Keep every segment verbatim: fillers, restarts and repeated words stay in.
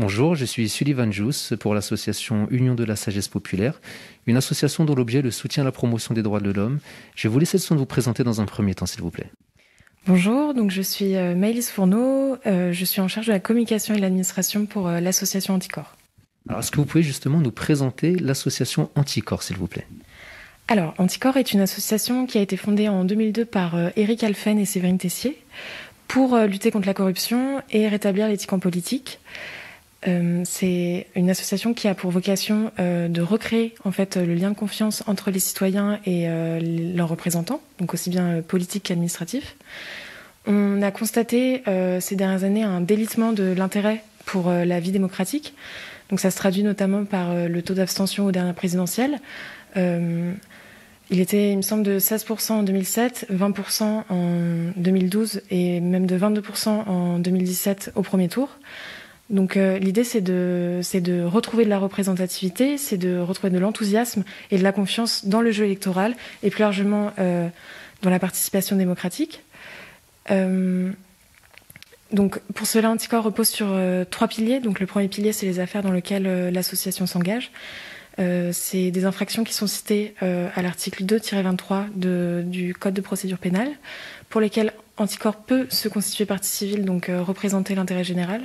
Bonjour, je suis Sullivan Jousse pour l'association Union de la Sagesse Populaire, une association dont l'objet est le soutien à la promotion des droits de l'homme. Je vais vous laisser le soin de vous présenter dans un premier temps, s'il vous plaît. Bonjour, donc je suis Maïlys Fourneau, euh, je suis en charge de la communication et l'administration pour euh, l'association Anticor. Alors, est-ce que vous pouvez justement nous présenter l'association Anticor, s'il vous plaît ? Alors, Anticor est une association qui a été fondée en deux mille deux par euh, Eric Alphen et Séverine Tessier pour euh, lutter contre la corruption et rétablir l'éthique en politique. Euh, c'est une association qui a pour vocation euh, de recréer en fait le lien de confiance entre les citoyens et euh, leurs représentants, donc aussi bien euh, politique qu'administratif. On a constaté euh, ces dernières années un délitement de l'intérêt pour euh, la vie démocratique. Donc ça se traduit notamment par euh, le taux d'abstention aux dernières présidentielles. Euh, il était, il me semble, de seize pour cent en deux mille sept, vingt pour cent en deux mille douze et même de vingt-deux pour cent en deux mille dix-sept au premier tour. Donc euh, l'idée, c'est de, c'est de retrouver de la représentativité, c'est de retrouver de l'enthousiasme et de la confiance dans le jeu électoral et plus largement euh, dans la participation démocratique. Euh, donc pour cela, Anticor repose sur euh, trois piliers. Donc le premier pilier, c'est les affaires dans lesquelles euh, l'association s'engage. Euh, c'est des infractions qui sont citées euh, à l'article deux tiret vingt-trois de, du Code de procédure pénale, pour lesquelles Anticor peut se constituer partie civile, donc euh, représenter l'intérêt général.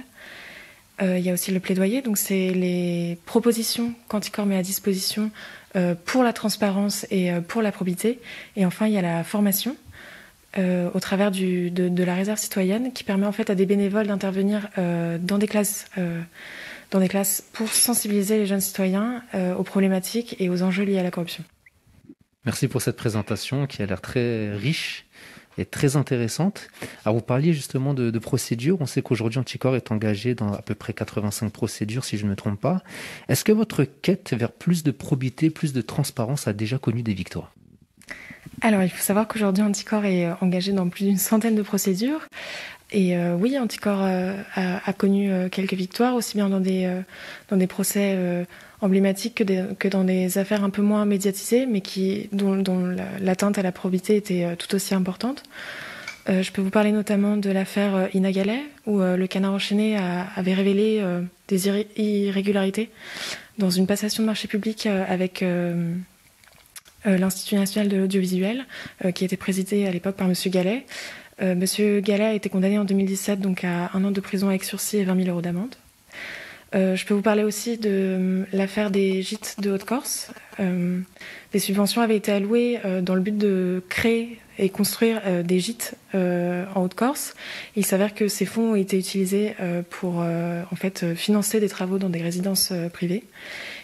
Euh, il y a aussi le plaidoyer, donc c'est les propositions qu'Anticor met à disposition euh, pour la transparence et euh, pour la probité. Et enfin, il y a la formation euh, au travers du, de, de la réserve citoyenne qui permet en fait à des bénévoles d'intervenir euh, dans des classes, euh, dans des classes pour sensibiliser les jeunes citoyens euh, aux problématiques et aux enjeux liés à la corruption. Merci pour cette présentation qui a l'air très riche est très intéressante. Alors, vous parliez justement de, de procédures. On sait qu'aujourd'hui, Anticor est engagé dans à peu près quatre-vingt-cinq procédures, si je ne me trompe pas. Est-ce que votre quête vers plus de probité, plus de transparence a déjà connu des victoires ? Alors, il faut savoir qu'aujourd'hui, Anticor est engagé dans plus d'une centaine de procédures. Et euh, oui, Anticor euh, a, a connu euh, quelques victoires, aussi bien dans des, euh, dans des procès euh, emblématiques que, des, que dans des affaires un peu moins médiatisées, mais qui, dont, dont l'atteinte à la probité était euh, tout aussi importante. Euh, je peux vous parler notamment de l'affaire euh, Inagalet, où euh, le canard enchaîné a, avait révélé euh, des ir irrégularités dans une passation de marché public euh, avec euh, euh, l'Institut national de l'audiovisuel, euh, qui était présidé à l'époque par M. Gallet. Euh, Monsieur Gallet a été condamné en deux mille dix-sept donc à un an de prison avec sursis et vingt mille euros d'amende. Euh, je peux vous parler aussi de euh, l'affaire des gîtes de Haute-Corse. Euh, des subventions avaient été allouées euh, dans le but de créer et construire euh, des gîtes euh, en Haute-Corse. Il s'avère que ces fonds ont été utilisés euh, pour euh, en fait, euh, financer des travaux dans des résidences euh, privées.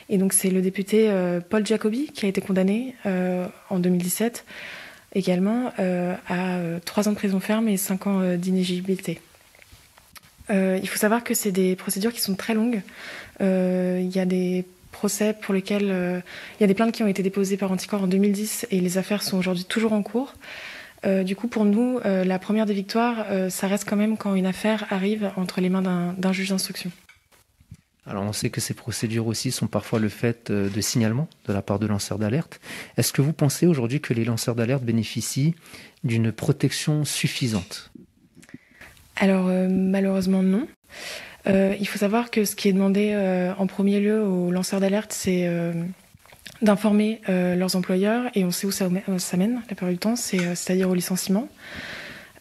Et donc c'est le député euh, Paul Jacobi qui a été condamné euh, en deux mille dix-sept également euh, à euh, trois ans de prison ferme et cinq ans euh, d'inéligibilité. Euh, il faut savoir que c'est des procédures qui sont très longues. Euh, il y a des procès pour lesquels... Euh, il y a des plaintes qui ont été déposées par Anticor en deux mille dix et les affaires sont aujourd'hui toujours en cours. Euh, du coup, pour nous, euh, la première des victoires, euh, ça reste quand même quand une affaire arrive entre les mains d'un juge d'instruction. Alors on sait que ces procédures aussi sont parfois le fait de signalements de la part de lanceurs d'alerte. Est-ce que vous pensez aujourd'hui que les lanceurs d'alerte bénéficient d'une protection suffisante ? Alors euh, malheureusement non. Euh, il faut savoir que ce qui est demandé euh, en premier lieu aux lanceurs d'alerte, c'est euh, d'informer euh, leurs employeurs, et on sait où ça, où ça mène la plupart du temps, c'est-à-dire au licenciement.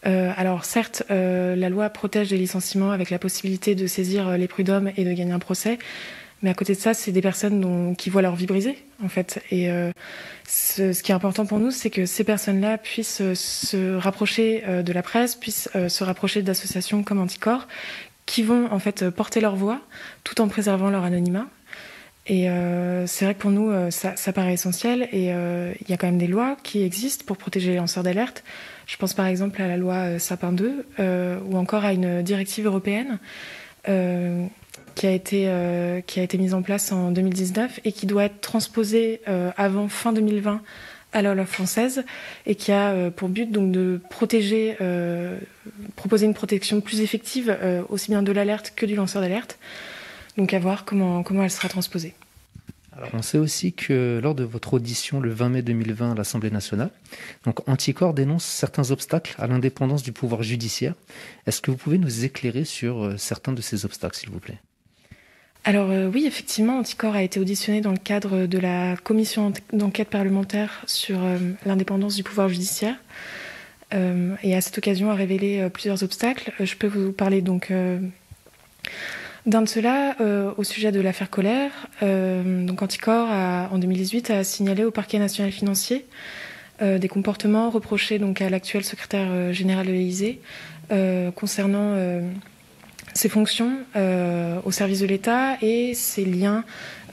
Euh, alors certes, euh, la loi protège des licenciements avec la possibilité de saisir les prud'hommes et de gagner un procès, mais à côté de ça, c'est des personnes dont, qui voient leur vie brisée, en fait. Et euh, ce, ce qui est important pour nous, c'est que ces personnes-là puissent se rapprocher euh, de la presse, puissent euh, se rapprocher d'associations comme Anticor, qui vont en fait porter leur voix tout en préservant leur anonymat. Et euh, c'est vrai que pour nous, ça, ça paraît essentiel, et il euh, y a quand même des lois qui existent pour protéger les lanceurs d'alerte. Je pense par exemple à la loi Sapin deux euh, ou encore à une directive européenne euh, qui, a été, euh, qui a été mise en place en deux mille dix-neuf et qui doit être transposée euh, avant fin deux mille vingt à la loi française, et qui a euh, pour but donc, de protéger, euh, proposer une protection plus effective euh, aussi bien de l'alerte que du lanceur d'alerte. Donc à voir comment, comment elle sera transposée. Alors, on sait aussi que lors de votre audition le vingt mai deux mille vingt à l'Assemblée nationale, donc Anticor dénonce certains obstacles à l'indépendance du pouvoir judiciaire. Est-ce que vous pouvez nous éclairer sur certains de ces obstacles, s'il vous plaît ? Alors euh, oui, effectivement, Anticor a été auditionné dans le cadre de la commission d'enquête parlementaire sur euh, l'indépendance du pouvoir judiciaire euh, et à cette occasion a révélé euh, plusieurs obstacles. Je peux vous parler donc euh, d'un de ceux-là euh, au sujet de l'affaire Colère. Euh, donc Anticor, a, en deux mille dix-huit, a signalé au parquet national financier euh, des comportements reprochés donc, à l'actuel secrétaire euh, général de l'Élysée euh, concernant... Euh, ses fonctions euh, au service de l'État et ses liens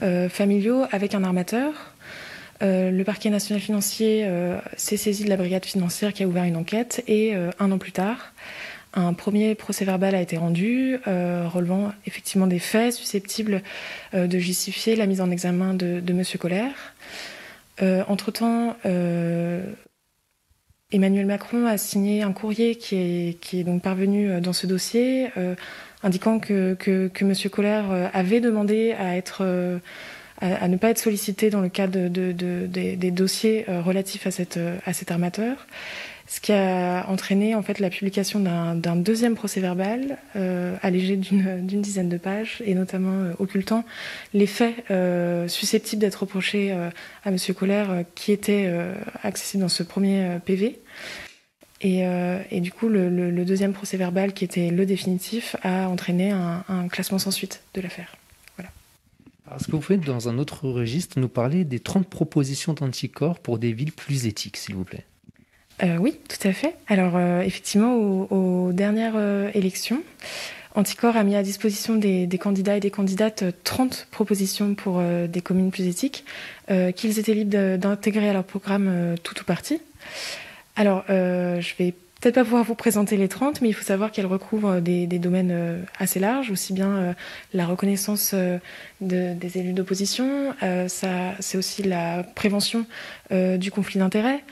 euh, familiaux avec un armateur. Euh, le parquet national financier euh, s'est saisi de la brigade financière qui a ouvert une enquête et euh, un an plus tard, un premier procès-verbal a été rendu, euh, relevant effectivement des faits susceptibles euh, de justifier la mise en examen de, de M. Colère. Euh, entre-temps, euh, Emmanuel Macron a signé un courrier qui est, qui est donc parvenu dans ce dossier, euh, indiquant que, que, que M. Colère avait demandé à, être, à, à ne pas être sollicité dans le cadre de, de, de, des, des dossiers relatifs à, cette, à cet armateur, ce qui a entraîné en fait, la publication d'un, d'un deuxième procès-verbal, euh, allégé d'une, d'une dizaine de pages, et notamment euh, occultant les faits euh, susceptibles d'être reprochés euh, à M. Colère, euh, qui étaient euh, accessibles dans ce premier euh, P V. Et, euh, et du coup, le, le, le deuxième procès-verbal, qui était le définitif, a entraîné un, un classement sans suite de l'affaire. Voilà. Alors, est-ce que vous pouvez, dans un autre registre, nous parler des trente propositions d'Anticor pour des villes plus éthiques, s'il vous plaît? euh, Oui, tout à fait. Alors, euh, effectivement, aux, aux dernières euh, élections, Anticor a mis à disposition des, des candidats et des candidates trente propositions pour euh, des communes plus éthiques, euh, qu'ils étaient libres de, d'intégrer à leur programme euh, tout ou partie. Alors, euh, je vais peut-être pas pouvoir vous présenter les trente, mais il faut savoir qu'elles recouvrent des, des domaines euh, assez larges, aussi bien euh, la reconnaissance euh, de, des élus d'opposition, euh, ça, c'est aussi la prévention euh, du conflit d'intérêts.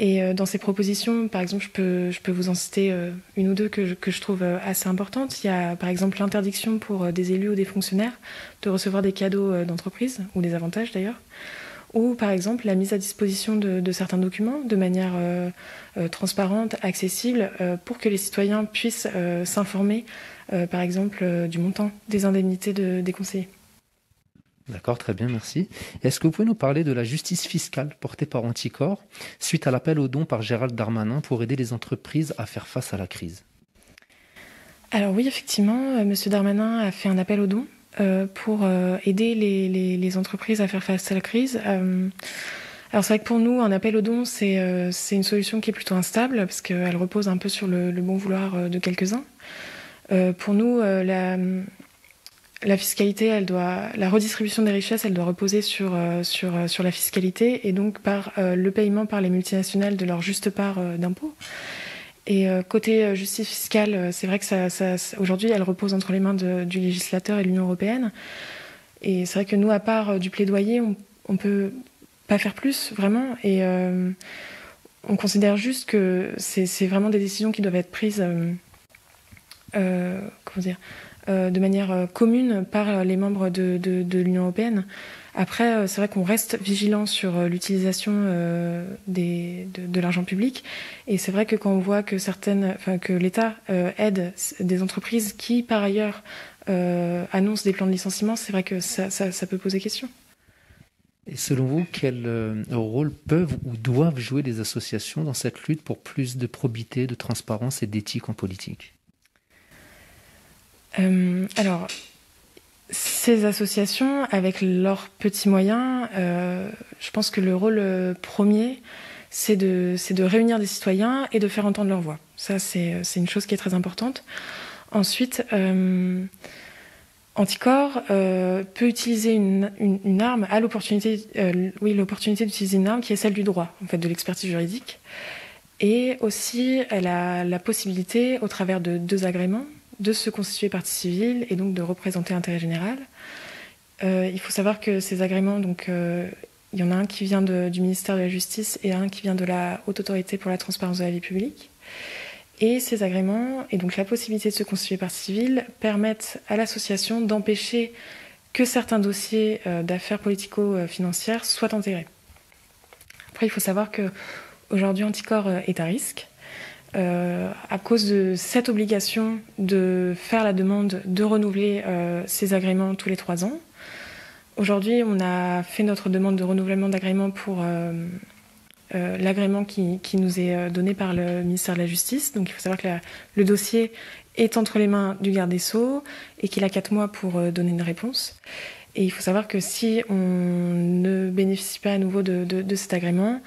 Et euh, dans ces propositions, par exemple, je peux, je peux vous en citer euh, une ou deux que je, que je trouve euh, assez importantes. Il y a, par exemple, l'interdiction pour euh, des élus ou des fonctionnaires de recevoir des cadeaux euh, d'entreprise, ou des avantages d'ailleurs. Ou par exemple la mise à disposition de, de certains documents de manière euh, euh, transparente, accessible, euh, pour que les citoyens puissent euh, s'informer, euh, par exemple, euh, du montant des indemnités de, des conseillers. D'accord, très bien, merci. Est-ce que vous pouvez nous parler de la justice fiscale portée par Anticor suite à l'appel aux dons par Gérald Darmanin pour aider les entreprises à faire face à la crise? Alors oui, effectivement, M. Darmanin a fait un appel aux dons pour aider les, les, les entreprises à faire face à la crise. Alors c'est vrai que pour nous, un appel aux dons, c'est, c'est une solution qui est plutôt instable parce qu'elle repose un peu sur le, le bon vouloir de quelques-uns. Pour nous, la, la fiscalité, elle doit, la redistribution des richesses, elle doit reposer sur, sur, sur la fiscalité et donc par le paiement par les multinationales de leur juste part d'impôts. Et côté justice fiscale, c'est vrai que ça, ça, aujourd'hui, elle repose entre les mains de, du législateur et de l'Union européenne. Et c'est vrai que nous, à part du plaidoyer, on ne peut pas faire plus, vraiment. Et euh, on considère juste que c'est, c'est vraiment des décisions qui doivent être prises euh, euh, comment dire, euh, de manière commune par les membres de, de, de l'Union européenne. Après, c'est vrai qu'on reste vigilant sur l'utilisation euh, des, de, de l'argent public. Et c'est vrai que quand on voit que, certaines, enfin, que l'État euh, aide des entreprises qui, par ailleurs, euh, annoncent des plans de licenciement, c'est vrai que ça, ça, ça peut poser question. Et selon vous, quel euh, rôle peuvent ou doivent jouer les associations dans cette lutte pour plus de probité, de transparence et d'éthique en politique? euh, Alors... Ces associations, avec leurs petits moyens, euh, je pense que le rôle premier, c'est de, c'est de réunir des citoyens et de faire entendre leur voix. Ça, c'est, c'est une chose qui est très importante. Ensuite, euh, Anticor euh, peut utiliser une, une, une arme, a l'opportunité, euh, oui, l'opportunité d'utiliser une arme qui est celle du droit, en fait, de l'expertise juridique. Et aussi, elle a la possibilité, au travers de deux agréments, de se constituer partie civile et donc de représenter l'intérêt général. Euh, il faut savoir que ces agréments, donc, euh, il y en a un qui vient de, du ministère de la Justice et un qui vient de la Haute Autorité pour la Transparence de la Vie Publique. Et ces agréments, et donc la possibilité de se constituer partie civile, permettent à l'association d'empêcher que certains dossiers euh, d'affaires politico-financières soient enterrés. Après, il faut savoir qu'aujourd'hui, Anticor est à risque. euh, à cause de cette obligation de faire la demande de renouveler euh, ces agréments tous les trois ans. Aujourd'hui, on a fait notre demande de renouvellement d'agrément pour euh, euh, l'agrément qui, qui nous est donné par le ministère de la Justice. Donc il faut savoir que la, le dossier est entre les mains du garde des Sceaux et qu'il a quatre mois pour euh, donner une réponse. Et il faut savoir que si on ne bénéficie pas à nouveau de, de, de cet agrément,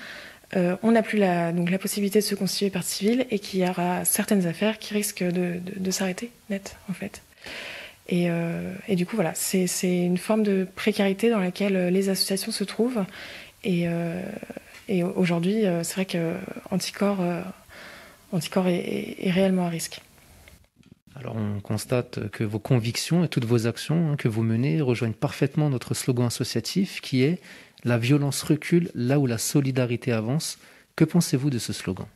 euh, on n'a plus la, donc la possibilité de se constituer partie civile et qu'il y aura certaines affaires qui risquent de, de, de s'arrêter net, en fait. Et, euh, et du coup, voilà, c'est une forme de précarité dans laquelle les associations se trouvent. Et, euh, et aujourd'hui, c'est vrai que Anticor, euh, Anticor est, est, est réellement à risque. Alors on constate que vos convictions et toutes vos actions que vous menez rejoignent parfaitement notre slogan associatif qui est « La violence recule là où la solidarité avance ». Que pensez-vous de ce slogan ?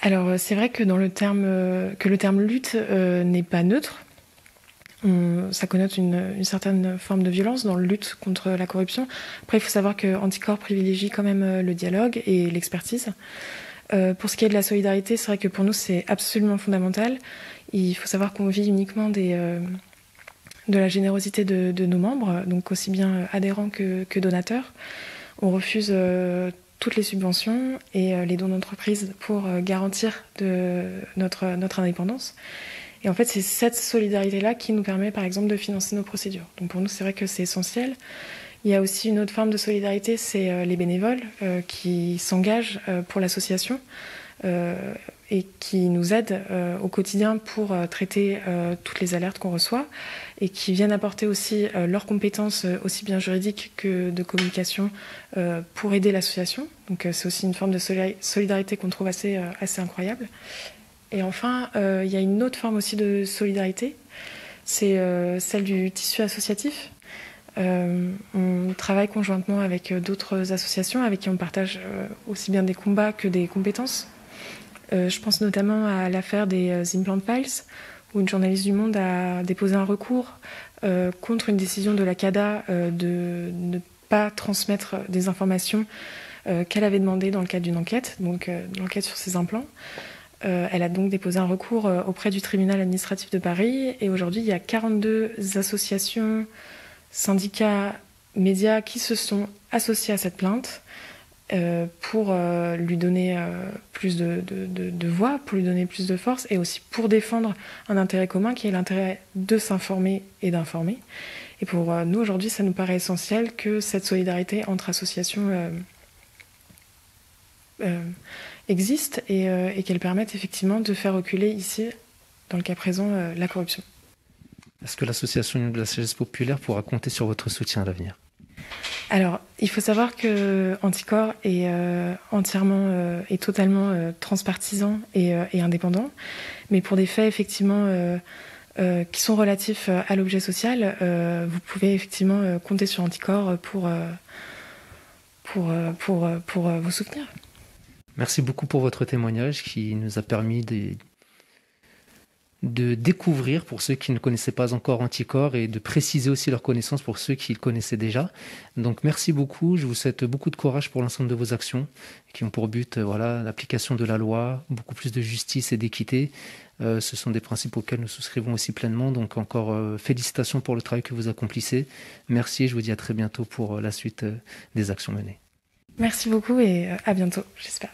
Alors c'est vrai que, dans le terme, que le terme « lutte euh, » n'est pas neutre. On, ça connote une, une certaine forme de violence dans la lutte contre la corruption. Après il faut savoir que Anticor privilégie quand même le dialogue et l'expertise. Euh, pour ce qui est de la solidarité, c'est vrai que pour nous, c'est absolument fondamental. Il faut savoir qu'on vit uniquement des, euh, de la générosité de, de nos membres, donc aussi bien adhérents que, que donateurs. On refuse euh, toutes les subventions et euh, les dons d'entreprise pour euh, garantir de, notre, notre indépendance. Et en fait, c'est cette solidarité-là qui nous permet, par exemple, de financer nos procédures. Donc pour nous, c'est vrai que c'est essentiel. Il y a aussi une autre forme de solidarité, c'est les bénévoles euh, qui s'engagent euh, pour l'association euh, et qui nous aident euh, au quotidien pour euh, traiter euh, toutes les alertes qu'on reçoit et qui viennent apporter aussi euh, leurs compétences euh, aussi bien juridiques que de communication euh, pour aider l'association. Donc euh, c'est aussi une forme de solidarité qu'on trouve assez, euh, assez incroyable. Et enfin, euh, il y a une autre forme aussi de solidarité, c'est euh, celle du tissu associatif. Euh, on travaille conjointement avec d'autres associations avec qui on partage euh, aussi bien des combats que des compétences. Euh, je pense notamment à l'affaire des euh, Implant Files, où une journaliste du Monde a déposé un recours euh, contre une décision de la CADA euh, de ne pas transmettre des informations euh, qu'elle avait demandées dans le cadre d'une enquête, donc euh, l'enquête sur ses implants. Euh, elle a donc déposé un recours euh, auprès du tribunal administratif de Paris, et aujourd'hui il y a quarante-deux associations, syndicats, médias qui se sont associés à cette plainte euh, pour euh, lui donner euh, plus de, de, de, de voix, pour lui donner plus de force et aussi pour défendre un intérêt commun qui est l'intérêt de s'informer et d'informer. Et pour euh, nous aujourd'hui, ça nous paraît essentiel que cette solidarité entre associations euh, euh, existe et, euh, et qu'elle permette effectivement de faire reculer ici, dans le cas présent, euh, la corruption. Est-ce que l'association Union de la Sagesse Populaire pourra compter sur votre soutien à l'avenir? Alors, il faut savoir que Anticor est euh, entièrement euh, et totalement euh, transpartisan et, euh, et indépendant. Mais pour des faits, effectivement, euh, euh, qui sont relatifs à l'objet social, euh, vous pouvez effectivement euh, compter sur Anticor pour, euh, pour, euh, pour, euh, pour euh, vous soutenir. Merci beaucoup pour votre témoignage qui nous a permis de... de découvrir pour ceux qui ne connaissaient pas encore Anticor et de préciser aussi leurs connaissances pour ceux qui le connaissaient déjà. Donc merci beaucoup, je vous souhaite beaucoup de courage pour l'ensemble de vos actions qui ont pour but voilà, l'application de la loi, beaucoup plus de justice et d'équité. Euh, ce sont des principes auxquels nous souscrivons aussi pleinement. Donc encore euh, félicitations pour le travail que vous accomplissez. Merci, je vous dis à très bientôt pour euh, la suite euh, des actions menées. Merci beaucoup et à bientôt, j'espère.